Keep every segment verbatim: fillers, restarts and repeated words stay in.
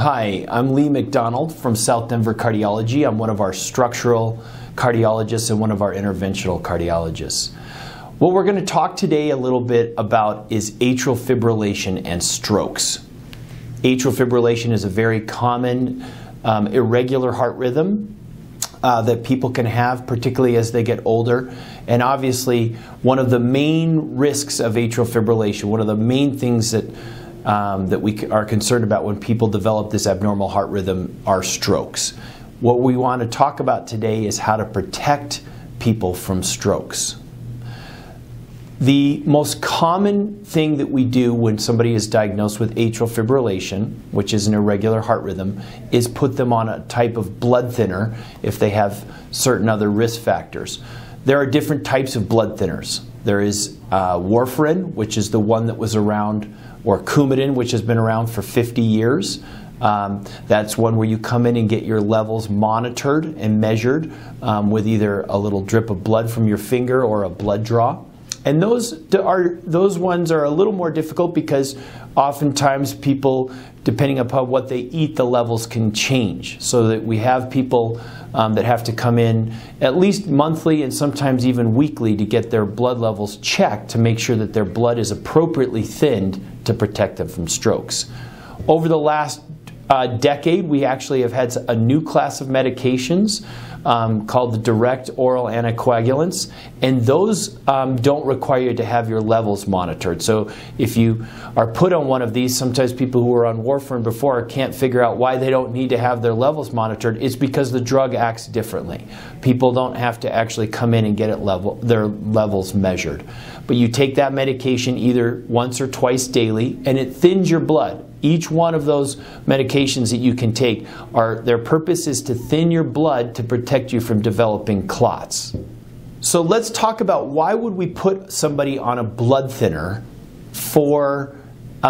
Hi, I'm Lee McDonald from South Denver Cardiology. I'm one of our structural cardiologists and one of our interventional cardiologists. What we're going to talk today a little bit about is atrial fibrillation and strokes. Atrial fibrillation is a very common um, irregular heart rhythm uh, that people can have, particularly as they get older. And obviously, one of the main risks of atrial fibrillation, one of the main things that Um, that we are concerned about when people develop this abnormal heart rhythm are strokes. What we want to talk about today is how to protect people from strokes. The most common thing that we do when somebody is diagnosed with atrial fibrillation, which is an irregular heart rhythm, is put them on a type of blood thinner if they have certain other risk factors. There are different types of blood thinners. There is uh, Warfarin, which is the one that was around, or Coumadin, which has been around for fifty years. Um, that's one where you come in and get your levels monitored and measured um, with either a little drip of blood from your finger or a blood draw. And those, are, those ones are a little more difficult because oftentimes people, depending upon what they eat, the levels can change. So that we have people um, that have to come in at least monthly and sometimes even weekly to get their blood levels checked to make sure that their blood is appropriately thinned to protect them from strokes. Over the last uh, decade, we actually have had a new class of medications Um, called the direct oral anticoagulants, and those um, don't require you to have your levels monitored. So if you are put on one of these, sometimes people who were on warfarin before can't figure out why they don't need to have their levels monitored. It's because the drug acts differently. People don't have to actually come in and get it level, their levels measured. But you take that medication either once or twice daily, and it thins your blood. Each one of those medications that you can take, are, their purpose is to thin your blood to protect you from developing clots. So let's talk about why would we put somebody on a blood thinner for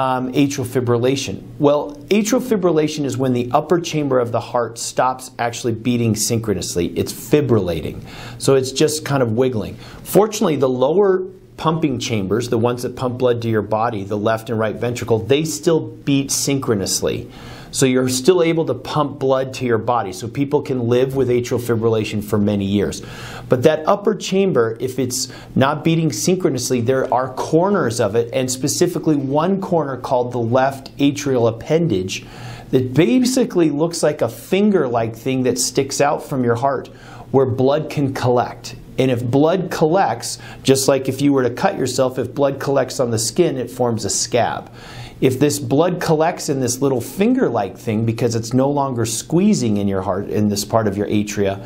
um, atrial fibrillation. Well, atrial fibrillation is when the upper chamber of the heart stops actually beating synchronously. It's fibrillating. So it's just kind of wiggling. Fortunately, the lower pumping chambers, the ones that pump blood to your body, the left and right ventricle, they still beat synchronously. So you're still able to pump blood to your body. So people can live with atrial fibrillation for many years. But that upper chamber, if it's not beating synchronously, there are corners of it, and specifically one corner called the left atrial appendage that basically looks like a finger-like thing that sticks out from your heart where blood can collect. And if blood collects, just like if you were to cut yourself, if blood collects on the skin, it forms a scab. If this blood collects in this little finger-like thing because it's no longer squeezing in your heart, in this part of your atria,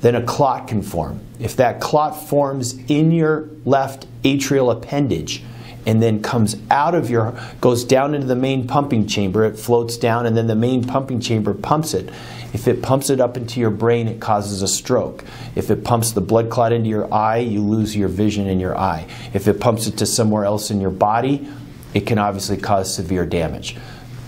then a clot can form. If that clot forms in your left atrial appendage and then comes out of your, goes down into the main pumping chamber, it floats down, and then the main pumping chamber pumps it. If it pumps it up into your brain, it causes a stroke. If it pumps the blood clot into your eye, you lose your vision in your eye. If it pumps it to somewhere else in your body, it can obviously cause severe damage.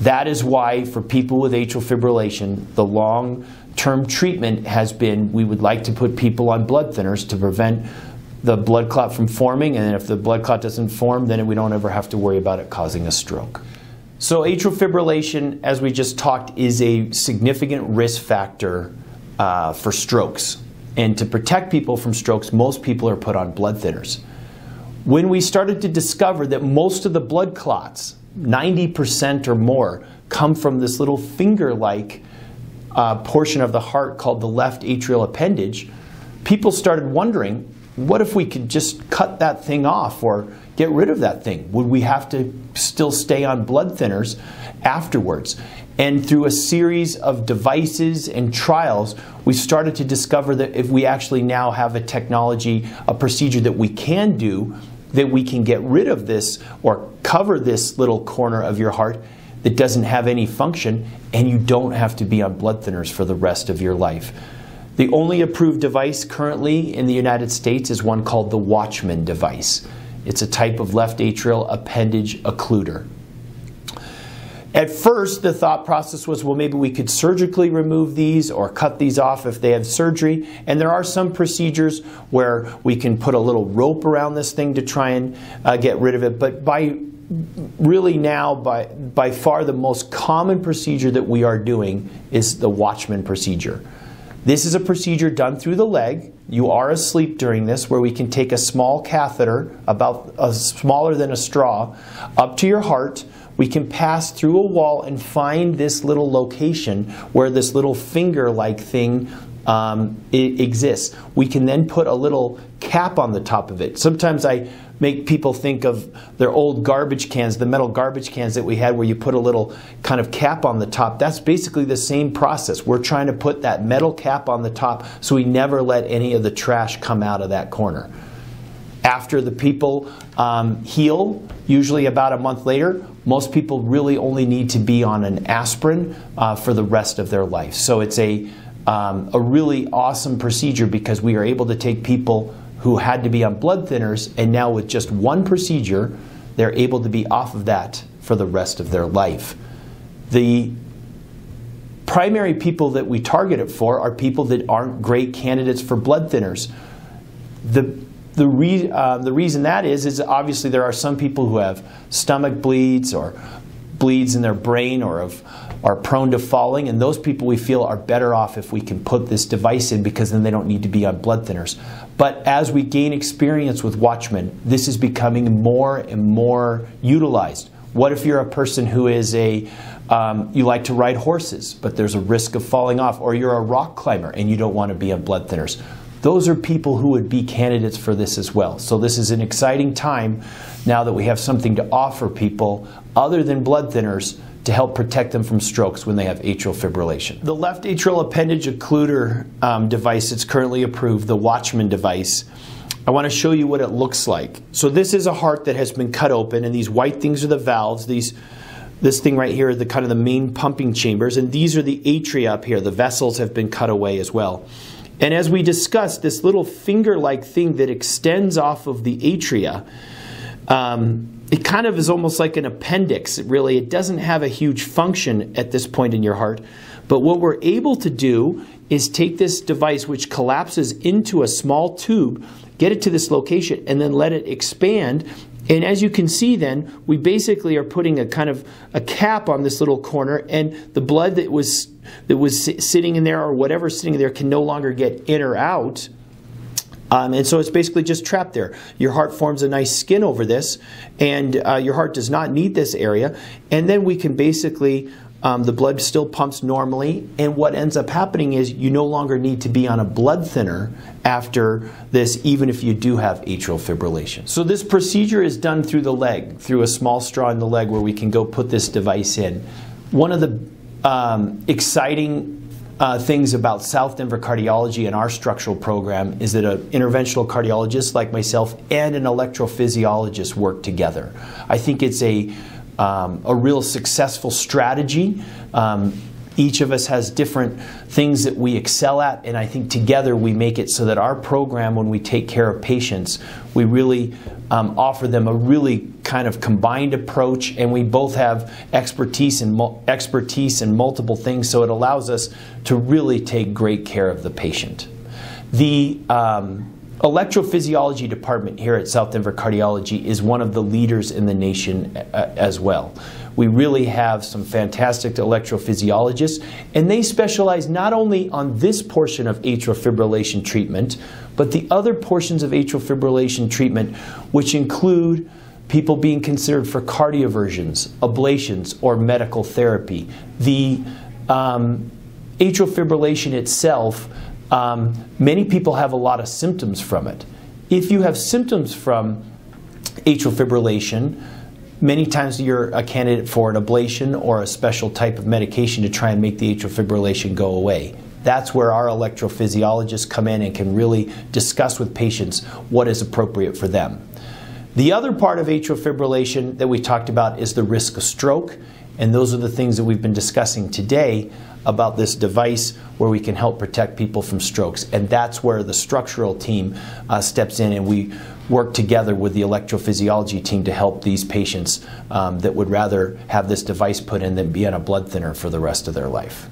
That is why for people with atrial fibrillation, the long-term treatment has been we would like to put people on blood thinners to prevent the blood clot from forming, and if the blood clot doesn't form, then we don't ever have to worry about it causing a stroke. So atrial fibrillation, as we just talked, is a significant risk factor uh, for strokes. And to protect people from strokes, most people are put on blood thinners. When we started to discover that most of the blood clots, ninety percent or more, come from this little finger-like uh, portion of the heart called the left atrial appendage, people started wondering, what if we could just cut that thing off or get rid of that thing? Would we have to still stay on blood thinners afterwards? And through a series of devices and trials, we started to discover that if we actually now have a technology, a procedure that we can do, that we can get rid of this or cover this little corner of your heart that doesn't have any function, and you don't have to be on blood thinners for the rest of your life. The only approved device currently in the United States is one called the Watchman device. It's a type of left atrial appendage occluder. At first, the thought process was, well, maybe we could surgically remove these or cut these off if they have surgery. And there are some procedures where we can put a little rope around this thing to try and uh, get rid of it. But by really now by, by far the most common procedure that we are doing is the Watchman procedure. This is a procedure done through the leg. You are asleep during this, where we can take a small catheter, about a, smaller than a straw, up to your heart. We can pass through a wall and find this little location where this little finger-like thing um, it exists. We can then put a little cap on the top of it. Sometimes I make people think of their old garbage cans, the metal garbage cans that we had where you put a little kind of cap on the top. That's basically the same process. We're trying to put that metal cap on the top so we never let any of the trash come out of that corner. After the people um, heal, usually about a month later, most people really only need to be on an aspirin uh, for the rest of their life. So it's a, um, a really awesome procedure because we are able to take people who had to be on blood thinners, and now with just one procedure, they're able to be off of that for the rest of their life. The primary people that we target it for are people that aren't great candidates for blood thinners. The The, re, uh, the reason that is, is obviously there are some people who have stomach bleeds or bleeds in their brain or have, are prone to falling, and those people we feel are better off if we can put this device in, because then they don't need to be on blood thinners. But as we gain experience with Watchman, this is becoming more and more utilized. What if you're a person who is a, um, you like to ride horses, but there's a risk of falling off, or you're a rock climber and you don't want to be on blood thinners? Those are people who would be candidates for this as well. So this is an exciting time now that we have something to offer people other than blood thinners to help protect them from strokes when they have atrial fibrillation. The left atrial appendage occluder um, device that's currently approved, the Watchman device, I want to show you what it looks like. So this is a heart that has been cut open, and these white things are the valves. These, this thing right here are the kind of the main pumping chambers, and these are the atria up here. The vessels have been cut away as well. And as we discussed, this little finger-like thing that extends off of the atria, um, it kind of is almost like an appendix. It really, it doesn't have a huge function at this point in your heart. But what we're able to do is take this device, which collapses into a small tube, get it to this location, and then let it expand. And as you can see then, we basically are putting a kind of a cap on this little corner, and the blood that was that was sitting in there, or whatever sitting in there, can no longer get in or out. Um, and so it's basically just trapped there. Your heart forms a nice skin over this, and uh, your heart does not need this area. And then we can basically, um, the blood still pumps normally, and what ends up happening is you no longer need to be on a blood thinner after this, even if you do have atrial fibrillation. So this procedure is done through the leg, through a small straw in the leg where we can go put this device in. One of the Um, exciting uh, things about South Denver Cardiology and our structural program is that an interventional cardiologist like myself and an electrophysiologist work together. I think it's a, um, a real successful strategy. Um, each of us has different things that we excel at, and I think together we make it so that our program, when we take care of patients, we really um, offer them a really kind of combined approach, and we both have expertise in, expertise in multiple things, so it allows us to really take great care of the patient. The um, electrophysiology department here at South Denver Cardiology is one of the leaders in the nation uh, as well. We really have some fantastic electrophysiologists, and they specialize not only on this portion of atrial fibrillation treatment, but the other portions of atrial fibrillation treatment, which include people being considered for cardioversions, ablations, or medical therapy. The um, atrial fibrillation itself, um, many people have a lot of symptoms from it. If you have symptoms from atrial fibrillation, many times you're a candidate for an ablation or a special type of medication to try and make the atrial fibrillation go away. That's where our electrophysiologists come in and can really discuss with patients what is appropriate for them. The other part of atrial fibrillation that we talked about is the risk of stroke, and those are the things that we've been discussing today about this device where we can help protect people from strokes. And that's where the structural team uh, steps in, and we work together with the electrophysiology team to help these patients um, that would rather have this device put in than be on a blood thinner for the rest of their life.